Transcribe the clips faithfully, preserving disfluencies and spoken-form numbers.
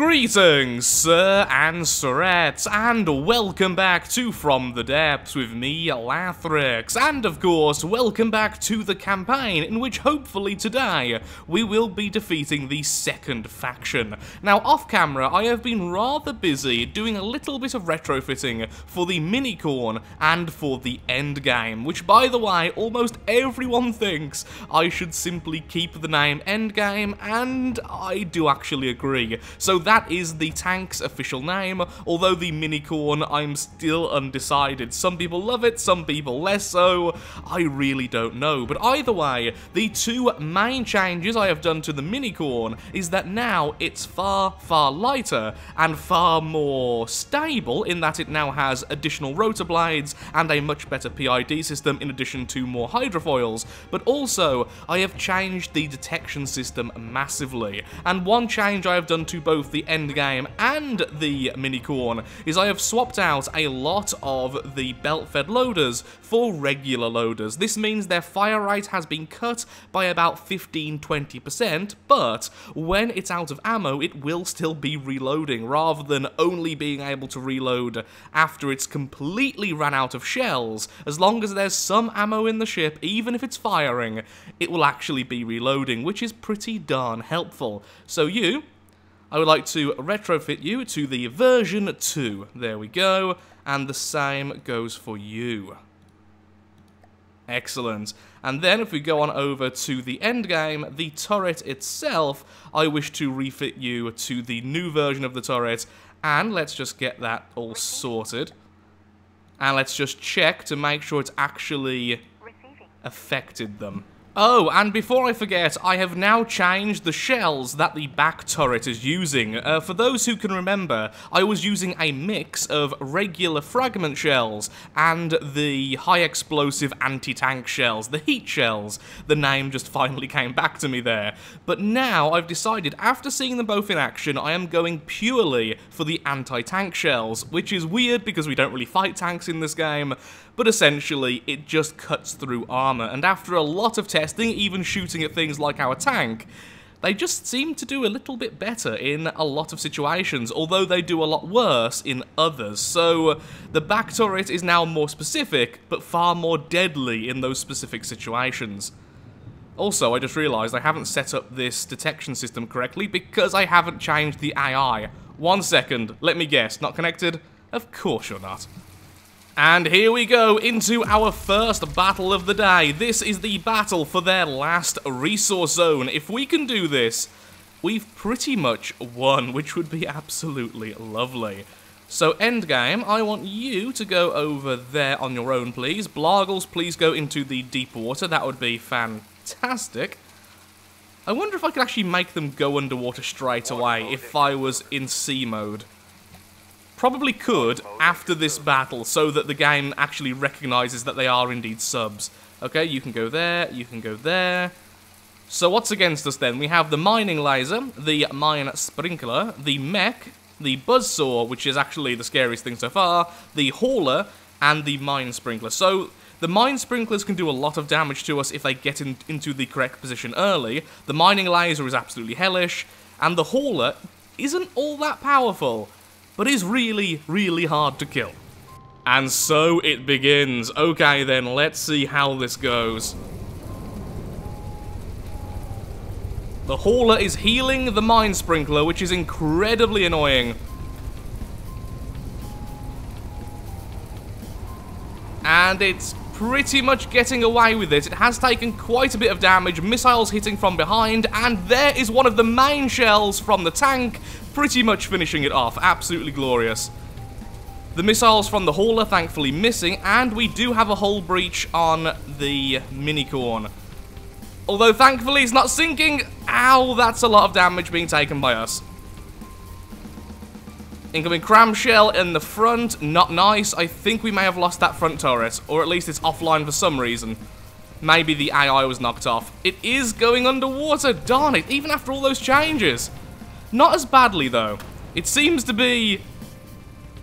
Greetings, sir and sirettes, and welcome back to From the Depths with me, Lathrix, and of course, welcome back to the campaign, in which hopefully today, we will be defeating the second faction. Now, off camera, I have been rather busy doing a little bit of retrofitting for the Minicorn and for the Endgame, which by the way, almost everyone thinks I should simply keep the name Endgame, and I do actually agree. So that That is the tank's official name, although the Minicorn, I'm still undecided. Some people love it, some people less so, I really don't know. But either way, the two main changes I have done to the Minicorn is that now it's far, far lighter and far more stable in that it now has additional rotor blades and a much better P I D system in addition to more hydrofoils. But also, I have changed the detection system massively. And one change I have done to both the The Endgame and the Minicorn is I have swapped out a lot of the belt-fed loaders for regular loaders. This means their fire rate has been cut by about fifteen to twenty percent, but when it's out of ammo it will still be reloading rather than only being able to reload after it's completely ran out of shells. As long as there's some ammo in the ship, even if it's firing, it will actually be reloading, which is pretty darn helpful. So you, I would like to retrofit you to the version two. There we go. And the same goes for you. Excellent. And then if we go on over to the Endgame, the turret itself, I wish to refit you to the new version of the turret. And let's just get that all sorted. And let's just check to make sure it's actually affected them. Oh, and before I forget, I have now changed the shells that the back turret is using. Uh, for those who can remember, I was using a mix of regular fragment shells and the high-explosive anti-tank shells, the heat shells. The name just finally came back to me there. But now I've decided, after seeing them both in action, I am going purely for the anti-tank shells, which is weird because we don't really fight tanks in this game, but essentially it just cuts through armor, and after a lot of testing, even shooting at things like our tank, they just seem to do a little bit better in a lot of situations, although they do a lot worse in others. So the back turret is now more specific, but far more deadly in those specific situations. Also, I just realized I haven't set up this detection system correctly because I haven't changed the A I. One second, let me guess, not connected? Of course you're not. And here we go into our first battle of the day. This is the battle for their last resource zone. If we can do this, we've pretty much won, which would be absolutely lovely. So Endgame, I want you to go over there on your own, please. Blargles, please go into the deep water. That would be fantastic. I wonder if I could actually make them go underwater straight away if I was in sea mode. Probably could after this battle so that the game actually recognizes that they are indeed subs. Okay, you can go there, you can go there. So what's against us then? We have the mining laser, the mine sprinkler, the mech, the buzzsaw, which is actually the scariest thing so far, the hauler, and the mine sprinkler. So the mine sprinklers can do a lot of damage to us if they get in, into the correct position early. The mining laser is absolutely hellish, and the hauler isn't all that powerful, but is really, really hard to kill. And so it begins. Okay then, let's see how this goes. The hauler is healing the mine sprinkler, which is incredibly annoying. And it's pretty much getting away with it. It has taken quite a bit of damage, missiles hitting from behind, and there is one of the main shells from the tank, pretty much finishing it off. Absolutely glorious. The missiles from the hauler thankfully missing, and we do have a hull breach on the Minicorn. Although thankfully it's not sinking. Ow, that's a lot of damage being taken by us. Incoming cram shell in the front, not nice. I think we may have lost that front turret, or at least it's offline for some reason. Maybe the A I was knocked off. It is going underwater, darn it, even after all those changes. Not as badly though. It seems to be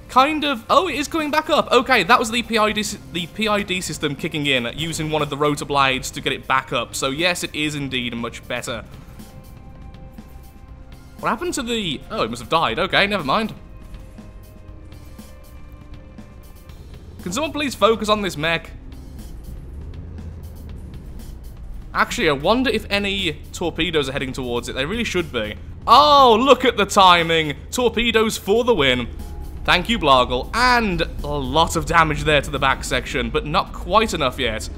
kind of, oh, it is going back up. Okay, that was the P I D, the P I D system kicking in, using one of the rotor blades to get it back up. So yes, it is indeed much better. What happened to the... Oh, it must have died. Okay, never mind. Can someone please focus on this mech? Actually, I wonder if any torpedoes are heading towards it. They really should be. Oh, look at the timing. Torpedoes for the win. Thank you, Blargle. And a lot of damage there to the back section, but not quite enough yet.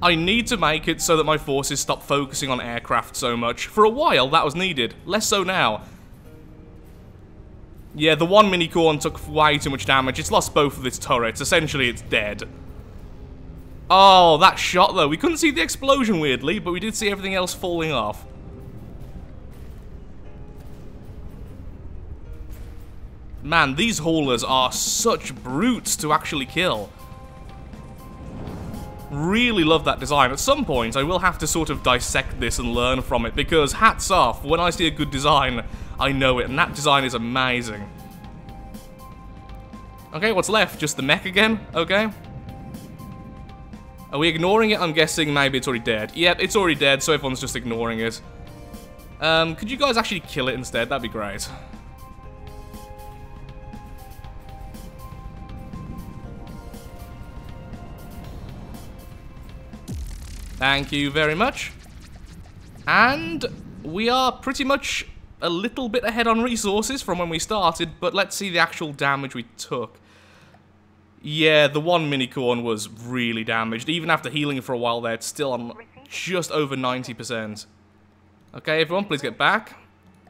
I need to make it so that my forces stop focusing on aircraft so much. For a while, that was needed. Less so now. Yeah, the one Minicorn took way too much damage. It's lost both of its turrets. Essentially, it's dead. Oh, that shot, though. We couldn't see the explosion, weirdly, but we did see everything else falling off. Man, these haulers are such brutes to actually kill. Really love that design. At some point, I will have to sort of dissect this and learn from it, because hats off, when I see a good design, I know it, and that design is amazing. Okay, what's left? Just the mech again? Okay. Are we ignoring it? I'm guessing maybe it's already dead. Yep, it's already dead, so everyone's just ignoring it. Um, could you guys actually kill it instead? That'd be great. Thank you very much. And we are pretty much a little bit ahead on resources from when we started, but let's see the actual damage we took. Yeah, the one Minicorn was really damaged. Even after healing for a while there, it's still on just over ninety percent. Okay, everyone, please get back.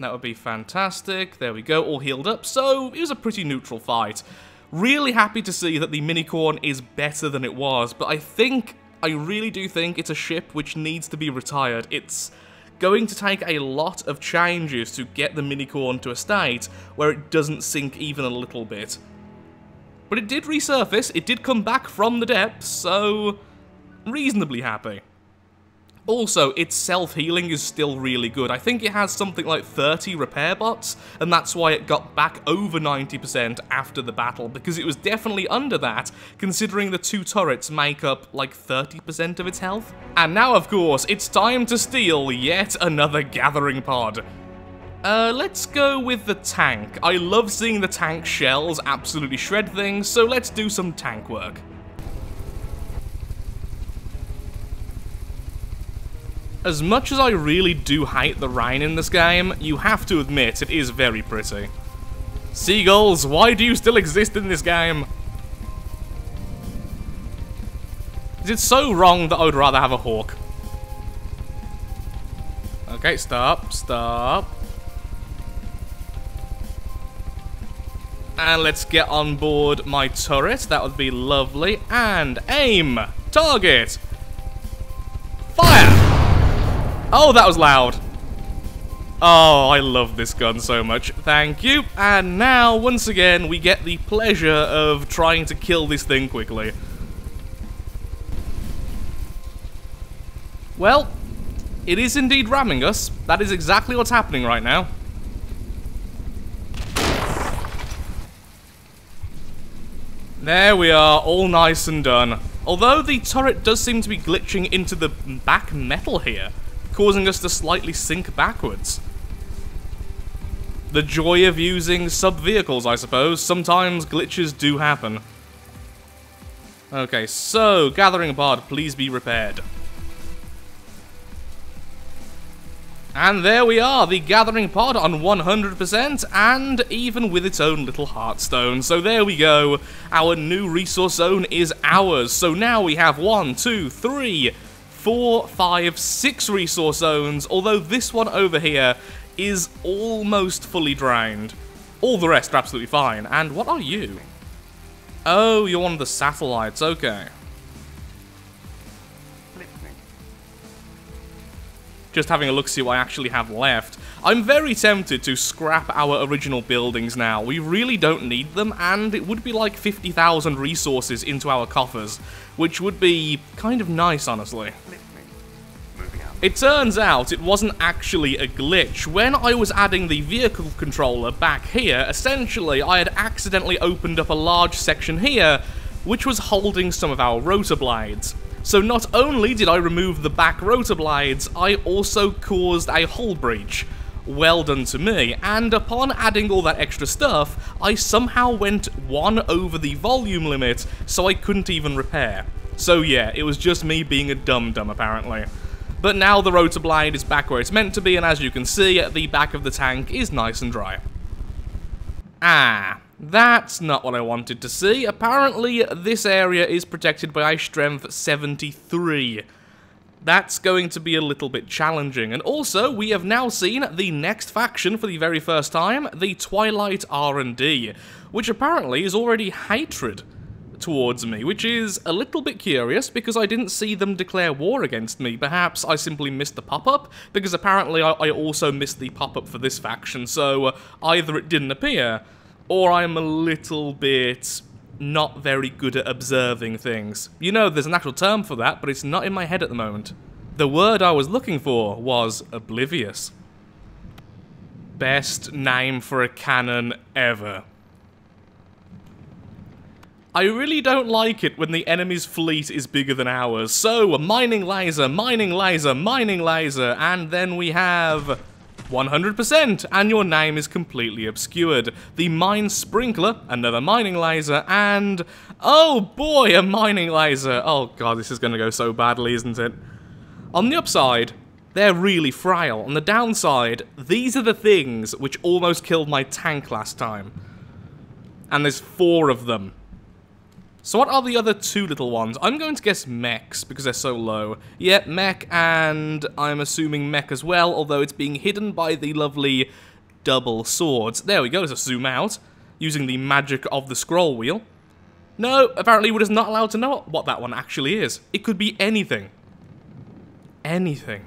That would be fantastic. There we go, all healed up. So it was a pretty neutral fight. Really happy to see that the Minicorn is better than it was, but I think... I really do think it's a ship which needs to be retired. It's going to take a lot of changes to get the Minicorn to a state where it doesn't sink even a little bit. But it did resurface, it did come back from the depths, so reasonably happy. Also, its self-healing is still really good. I think it has something like thirty repair bots, and that's why it got back over ninety percent after the battle, because it was definitely under that, considering the two turrets make up like thirty percent of its health. And now, of course, it's time to steal yet another gathering pod. Uh, let's go with the tank. I love seeing the tank shells absolutely shred things, so let's do some tank work. As much as I really do hate the rain in this game, you have to admit it is very pretty. Seagulls, why do you still exist in this game? It's so wrong that I would rather have a hawk. Okay, stop, stop. And let's get on board my turret, that would be lovely. And aim, target, fire! Oh, that was loud. Oh, I love this gun so much. Thank you. And now, once again, we get the pleasure of trying to kill this thing quickly. Well, it is indeed ramming us. That is exactly what's happening right now. There we are, all nice and done. Although the turret does seem to be glitching into the back metal here, causing us to slightly sink backwards. The joy of using sub-vehicles, I suppose. Sometimes glitches do happen. Okay, so, gathering pod, please be repaired. And there we are, the gathering pod on one hundred percent, and even with its own little heartstone. So there we go, our new resource zone is ours. So now we have one, two, three... Four, five, six resource zones, although this one over here is almost fully drained. All the rest are absolutely fine. And what are you? Oh, you're one of the satellites, okay. Just having a look see what I actually have left. I'm very tempted to scrap our original buildings now. We really don't need them, and it would be like fifty thousand resources into our coffers, which would be kind of nice, honestly. It turns out it wasn't actually a glitch. When I was adding the vehicle controller back here, essentially I had accidentally opened up a large section here, which was holding some of our rotor blades. So not only did I remove the back rotor blades, I also caused a hull breach. Well done to me, and upon adding all that extra stuff, I somehow went one over the volume limit, so I couldn't even repair. So yeah, it was just me being a dum-dum apparently. But now the rotor blade is back where it's meant to be, and as you can see, the back of the tank is nice and dry. Ah, that's not what I wanted to see. Apparently, this area is protected by a strength seventy-three. That's going to be a little bit challenging. And also, we have now seen the next faction for the very first time, the Twilight R and D, which apparently is already hatred towards me, which is a little bit curious because I didn't see them declare war against me. Perhaps I simply missed the pop-up, because apparently I, I also missed the pop-up for this faction, so uh, either it didn't appear, or I'm a little bit not very good at observing things. You know, there's an actual term for that, but it's not in my head at the moment. The word I was looking for was oblivious. Best name for a cannon ever. I really don't like it when the enemy's fleet is bigger than ours. So, mining laser, mining laser, mining laser, and then we have one hundred percent, and your name is completely obscured. The mine sprinkler, another mining laser, and oh boy, a mining laser. Oh god, this is going to go so badly, isn't it? On the upside, they're really frail. On the downside, these are the things which almost killed my tank last time. And there's four of them. So what are the other two little ones? I'm going to guess mechs, because they're so low. Yeah, mech, and I'm assuming mech as well, although it's being hidden by the lovely double swords. There we go, let's zoom out, using the magic of the scroll wheel. No, apparently we're just not allowed to know what that one actually is. It could be anything. Anything.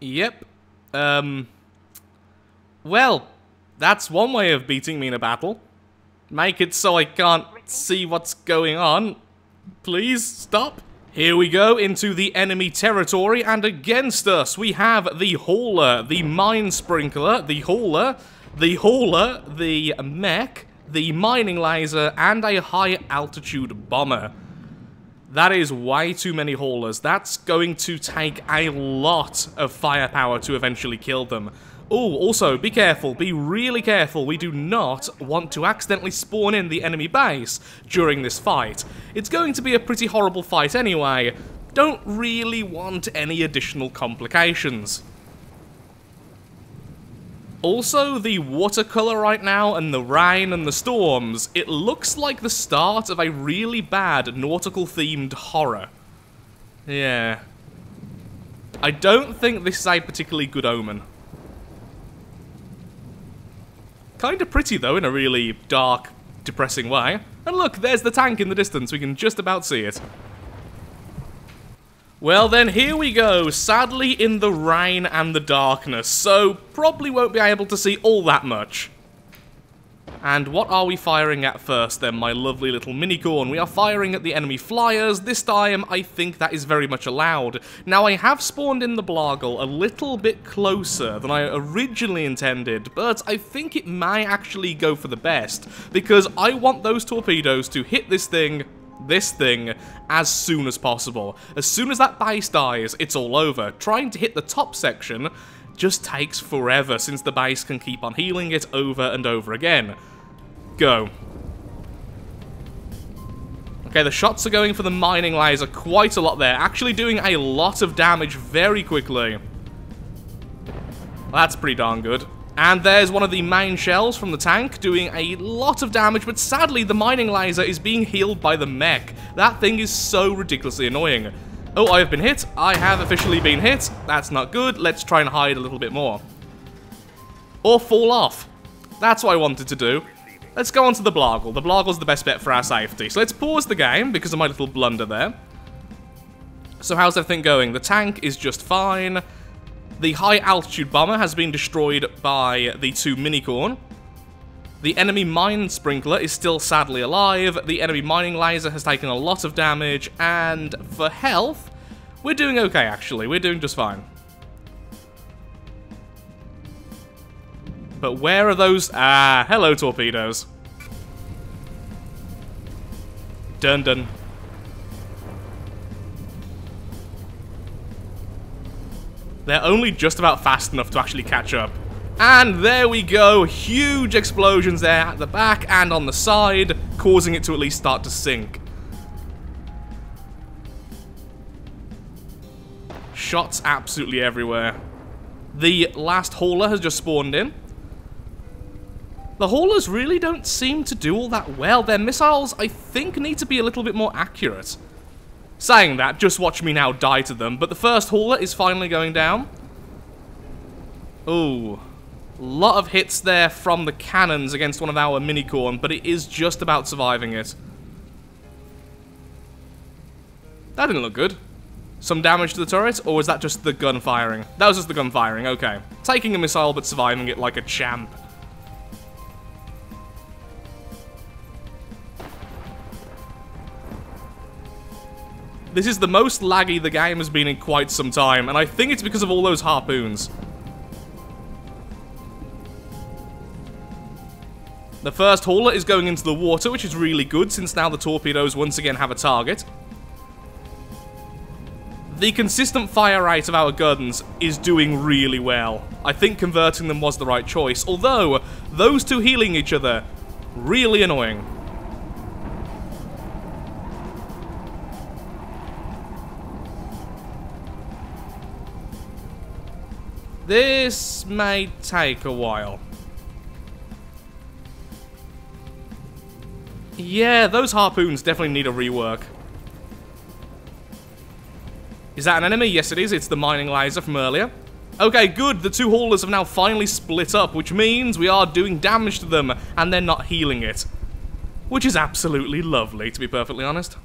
Yep. Um. Well, that's one way of beating me in a battle. Make it so I can't see what's going on. Please stop. Here we go into the enemy territory, and against us we have the hauler, the mine sprinkler, the hauler, the hauler, the mech, the mining laser, and a high altitude bomber. That is way too many haulers. That's going to take a lot of firepower to eventually kill them. Oh, also, be careful, be really careful. We do not want to accidentally spawn in the enemy base during this fight. It's going to be a pretty horrible fight anyway. Don't really want any additional complications. Also, the watercolour right now and the rain and the storms, it looks like the start of a really bad nautical-themed horror. Yeah. I don't think this is a particularly good omen. Kind of pretty, though, in a really dark, depressing way. And look, there's the tank in the distance. We can just about see it. Well then, here we go. Sadly, in the rain and the darkness. So, probably won't be able to see all that much. And what are we firing at first, then, my lovely little Minicorn? We are firing at the enemy flyers. This time, I think that is very much allowed. Now, I have spawned in the Blargle a little bit closer than I originally intended, but I think it may actually go for the best, because I want those torpedoes to hit this thing, this thing, as soon as possible. As soon as that base dies, it's all over. Trying to hit the top section just takes forever, since the base can keep on healing it over and over again. Go. Okay, the shots are going for the mining laser quite a lot there, actually doing a lot of damage very quickly. That's pretty darn good. And there's one of the main shells from the tank, doing a lot of damage, but sadly the mining laser is being healed by the mech. That thing is so ridiculously annoying. Oh, I have been hit. I have officially been hit. That's not good. Let's try and hide a little bit more. Or fall off. That's what I wanted to do. Let's go on to the Blargle. The Blargle's the best bet for our safety. So let's pause the game because of my little blunder there. So how's everything going? The tank is just fine. The high altitude bomber has been destroyed by the two Minicorn. The enemy mine sprinkler is still sadly alive, the enemy mining laser has taken a lot of damage, and for health, we're doing okay actually, we're doing just fine. But where are those? Ah, hello torpedoes. Dun dun. They're only just about fast enough to actually catch up. And there we go, huge explosions there at the back and on the side, causing it to at least start to sink. Shots absolutely everywhere. The last hauler has just spawned in. The haulers really don't seem to do all that well. Their missiles, I think, need to be a little bit more accurate. Saying that, just watch me now die to them. But the first hauler is finally going down. Ooh. Lot of hits there from the cannons against one of our Minicorn, but it is just about surviving it. That didn't look good. Some damage to the turret, or was that just the gun firing? That was just the gun firing, okay. Taking a missile, but surviving it like a champ. This is the most laggy the game has been in quite some time, and I think it's because of all those harpoons. The first hauler is going into the water, which is really good, since now the torpedoes once again have a target. The consistent fire rate of our guns is doing really well. I think converting them was the right choice, although those two healing each other, really annoying. This may take a while. Yeah, those harpoons definitely need a rework. Is that an enemy? Yes, it is. It's the mining laser from earlier. Okay, good. The two haulers have now finally split up, which means we are doing damage to them, and they're not healing it. Which is absolutely lovely, to be perfectly honest.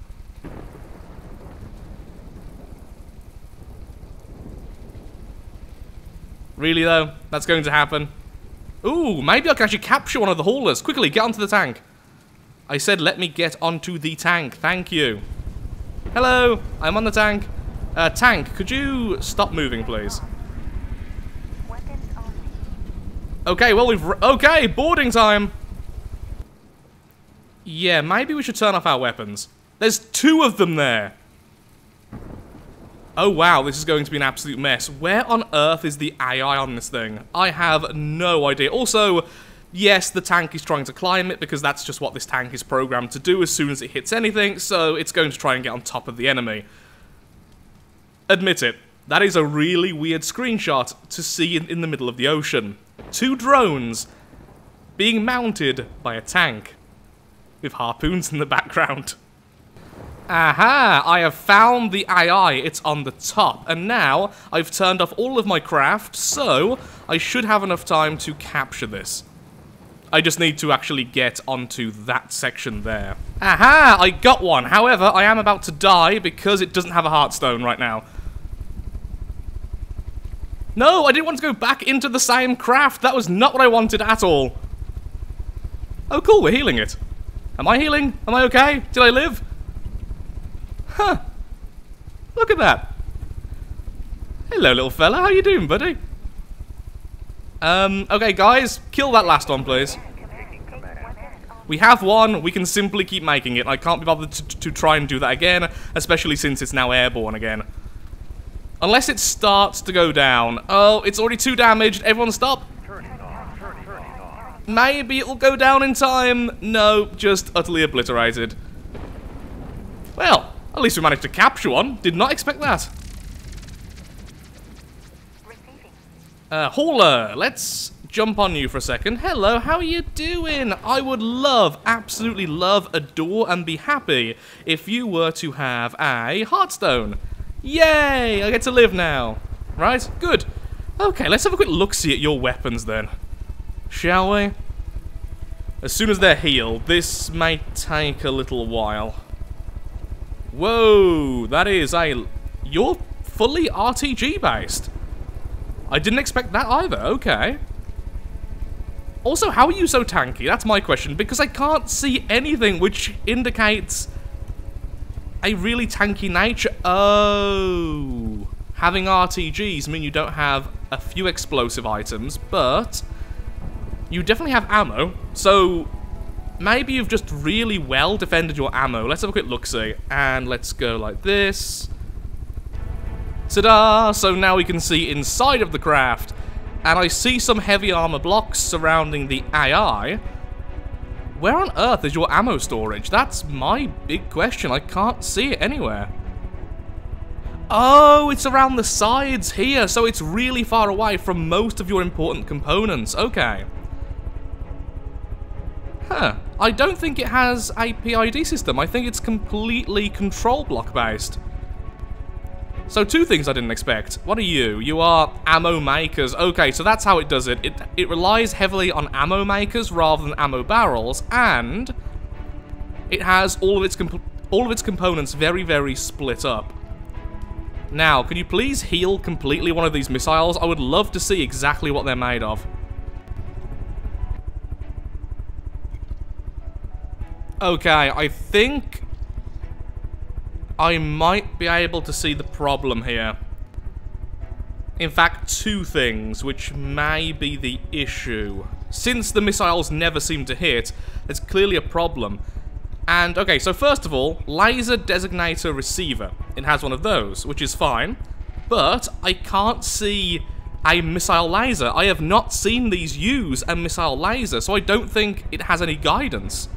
Really, though? That's going to happen. Ooh, maybe I can actually capture one of the haulers. Quickly, get onto the tank. I said let me get onto the tank. Thank you. Hello, I'm on the tank. Uh, tank, could you stop moving, please? Okay, well, we've... Okay, boarding time! Yeah, maybe we should turn off our weapons. There's two of them there! Oh, wow, this is going to be an absolute mess. Where on earth is the A I on this thing? I have no idea. Also, yes, the tank is trying to climb it, because that's just what this tank is programmed to do as soon as it hits anything, so it's going to try and get on top of the enemy. Admit it, that is a really weird screenshot to see in, in the middle of the ocean. Two drones being mounted by a tank with harpoons in the background. Aha! I have found the A I, it's on the top, and now I've turned off all of my craft, so I should have enough time to capture this. I just need to actually get onto that section there. Aha! I got one! However, I am about to die because it doesn't have a heartstone right now. No, I didn't want to go back into the same craft. That was not what I wanted at all. Oh, cool. We're healing it. Am I healing? Am I okay? Did I live? Huh. Look at that. Hello, little fella. How you doing, buddy? Um, okay, guys. Kill that last one, please. We have one. We can simply keep making it. I can't be bothered to, to try and do that again, especially since it's now airborne again. Unless it starts to go down. Oh, it's already too damaged. Everyone stop. Maybe it will go down in time. No, just utterly obliterated. Well, at least we managed to capture one. Did not expect that. Uh, hauler, let's jump on you for a second. Hello, how are you doing? I would love, absolutely love, adore, and be happy if you were to have a heartstone. Yay! I get to live now. Right? Good. Okay, let's have a quick look-see at your weapons then. Shall we? As soon as they're healed, this may take a little while. Whoa! That is a... You're fully R T G-based. I didn't expect that either. Okay. Also, how are you so tanky? That's my question, because I can't see anything, which indicates... a really tanky nature. Oh. Having R T Gs mean you don't have a few explosive items, but you definitely have ammo. So maybe you've just really well defended your ammo. Let's have a quick look-see. And let's go like this. Ta-da! So now we can see inside of the craft, and I see some heavy armor blocks surrounding the A I. Where on earth is your ammo storage? That's my big question. I can't see it anywhere. Oh, it's around the sides here, so it's really far away from most of your important components. Okay. Huh. I don't think it has a P I D system. I think it's completely control block based. So two things I didn't expect. What are you? You are ammo makers. Okay, so that's how it does it. It, it relies heavily on ammo makers rather than ammo barrels, and it has all of its comp all of its components very, very split up. Now, can you please heal completely one of these missiles? I would love to see exactly what they're made of. Okay, I think I might be able to see the problem here. In fact, two things, which may be the issue. Since the missiles never seem to hit, there's clearly a problem. And, okay, so first of all, laser designator receiver. It has one of those, which is fine. But I can't see a missile laser. I have not seen these use a missile laser, so I don't think it has any guidance.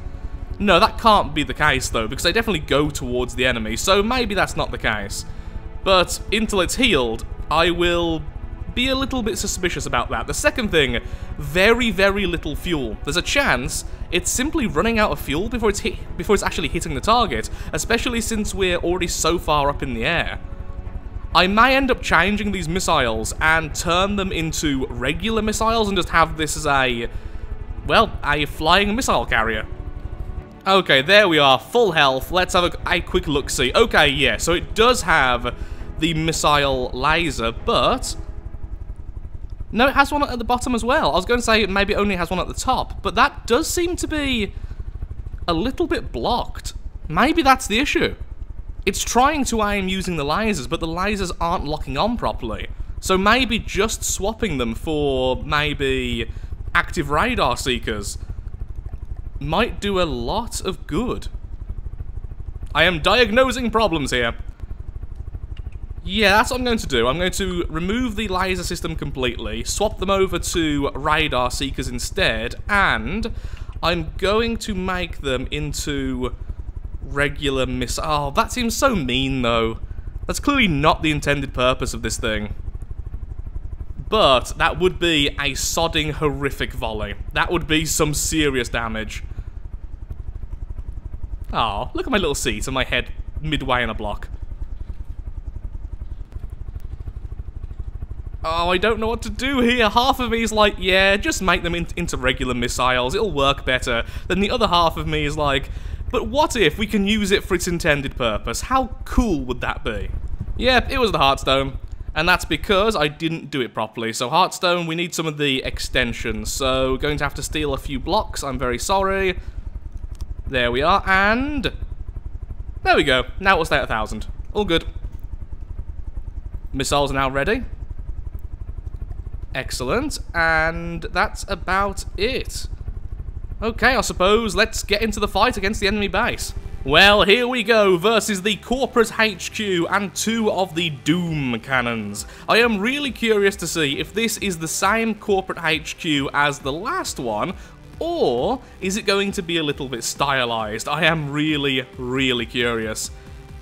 No, that can't be the case, though, because they definitely go towards the enemy, so maybe that's not the case. But until it's healed, I will be a little bit suspicious about that. The second thing, very, very little fuel. There's a chance it's simply running out of fuel before it's, hit, before it's actually hitting the target, especially since we're already so far up in the air. I may end up changing these missiles and turn them into regular missiles and just have this as a, well, a flying missile carrier. Okay, there we are, full health. Let's have a, a quick look-see. Okay, yeah, so it does have the missile laser, but no, it has one at the bottom as well. I was going to say maybe it only has one at the top, but that does seem to be a little bit blocked. Maybe that's the issue. It's trying to aim using the lasers, but the lasers aren't locking on properly. So maybe just swapping them for maybe active radar seekers might do a lot of good. I am diagnosing problems here. Yeah, that's what I'm going to do. I'm going to remove the laser system completely, swap them over to radar seekers instead, and I'm going to make them into regular miss- Oh, that seems so mean, though. That's clearly not the intended purpose of this thing. But that would be a sodding horrific volley. That would be some serious damage. Oh, look at my little seat and my head midway in a block. Oh, I don't know what to do here. Half of me is like, yeah, just make them in into regular missiles. It'll work better. Then the other half of me is like, but what if we can use it for its intended purpose? How cool would that be? Yep, it was the Hearthstone. And that's because I didn't do it properly. So Hearthstone, we need some of the extensions. So we're going to have to steal a few blocks. I'm very sorry. There we are. And there we go. Now it will stay at one thousand. All good. Missiles are now ready. Excellent. And that's about it. Okay, I suppose let's get into the fight against the enemy base. Well, here we go, versus the Corporate H Q and two of the Doom Cannons. I am really curious to see if this is the same Corporate H Q as the last one, or is it going to be a little bit stylized? I am really, really curious.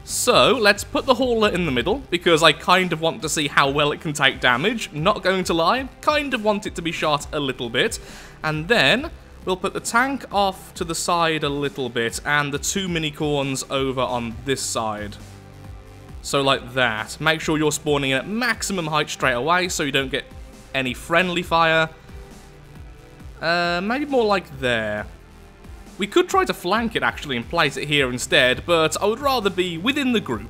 So, let's put the Hauler in the middle, because I kind of want to see how well it can take damage. Not going to lie, kind of want it to be shot a little bit. And then we'll put the tank off to the side a little bit, and the two Minicorns over on this side. So like that. Make sure you're spawning in at maximum height straight away, so you don't get any friendly fire. Uh, maybe more like there. We could try to flank it, actually, and place it here instead, but I would rather be within the group.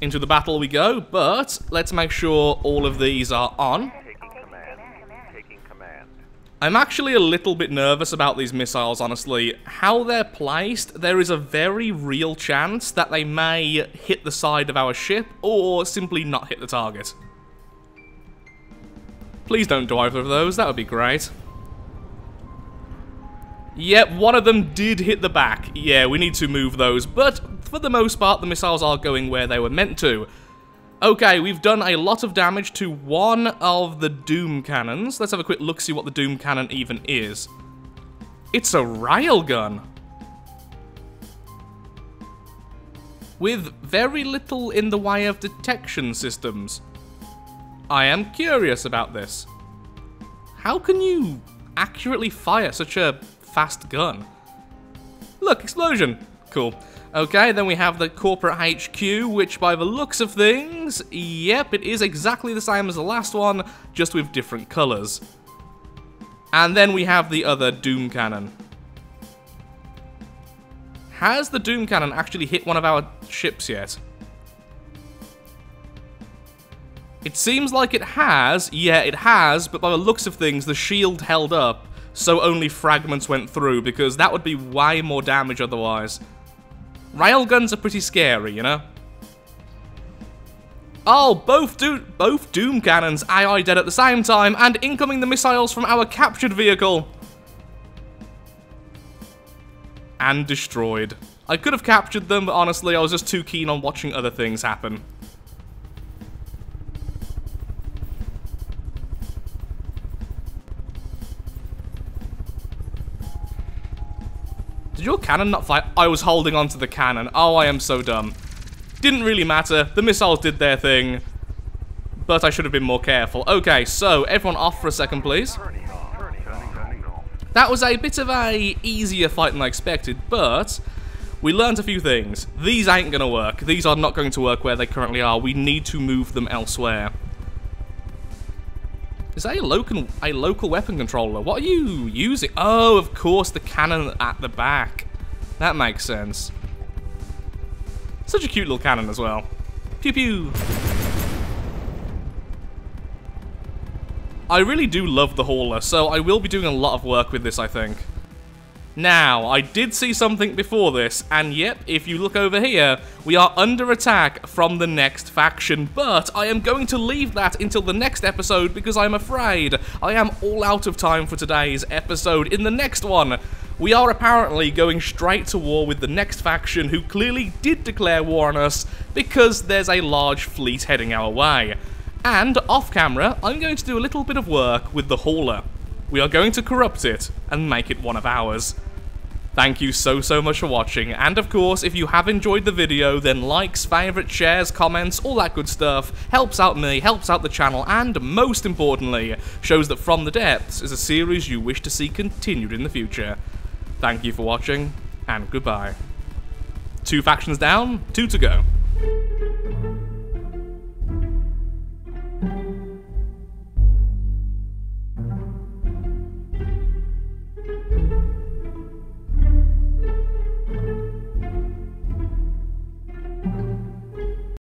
Into the battle we go, but let's make sure all of these are on. I'm actually a little bit nervous about these missiles, honestly. How they're placed, there is a very real chance that they may hit the side of our ship or simply not hit the target. Please don't do either of those, that would be great. Yep, one of them did hit the back. Yeah, we need to move those, but for the most part, the missiles are going where they were meant to. Okay, we've done a lot of damage to one of the Doom Cannons. Let's have a quick look-see what the Doom Cannon even is. It's a railgun. With very little in the way of detection systems. I am curious about this. How can you accurately fire such a fast gun? Look, explosion. Cool. Okay, then we have the corporate H Q, which by the looks of things, yep, it is exactly the same as the last one, just with different colours. And then we have the other Doom Cannon. Has the Doom Cannon actually hit one of our ships yet? It seems like it has, yeah it has, but by the looks of things, the shield held up, so only fragments went through, because that would be way more damage otherwise. Railguns are pretty scary, you know? Oh, both do- both Doom Cannons A I dead at the same time, and incoming the missiles from our captured vehicle! And destroyed. I could have captured them, but honestly, I was just too keen on watching other things happen. Did your cannon not fire? I was holding onto the cannon. Oh, I am so dumb. Didn't really matter. The missiles did their thing. But I should have been more careful. Okay, so everyone off for a second, please. That was a bit of a easier fight than I expected, but we learned a few things. These ain't gonna work. These are not going to work where they currently are. We need to move them elsewhere. Is that a local, a local weapon controller? What are you using? Oh, of course, the cannon at the back. That makes sense. Such a cute little cannon as well. Pew pew. I really do love the hauler, so I will be doing a lot of work with this, I think. Now, I did see something before this, and yep, if you look over here, we are under attack from the next faction, but I am going to leave that until the next episode because I'm afraid I am all out of time for today's episode. In the next one, we are apparently going straight to war with the next faction who clearly did declare war on us because there's a large fleet heading our way. And, off camera, I'm going to do a little bit of work with the hauler. We are going to corrupt it and make it one of ours. Thank you so, so much for watching, and of course, if you have enjoyed the video, then likes, favourites, shares, comments, all that good stuff helps out me, helps out the channel, and most importantly, shows that From the Depths is a series you wish to see continued in the future. Thank you for watching, and goodbye. Two factions down, two to go.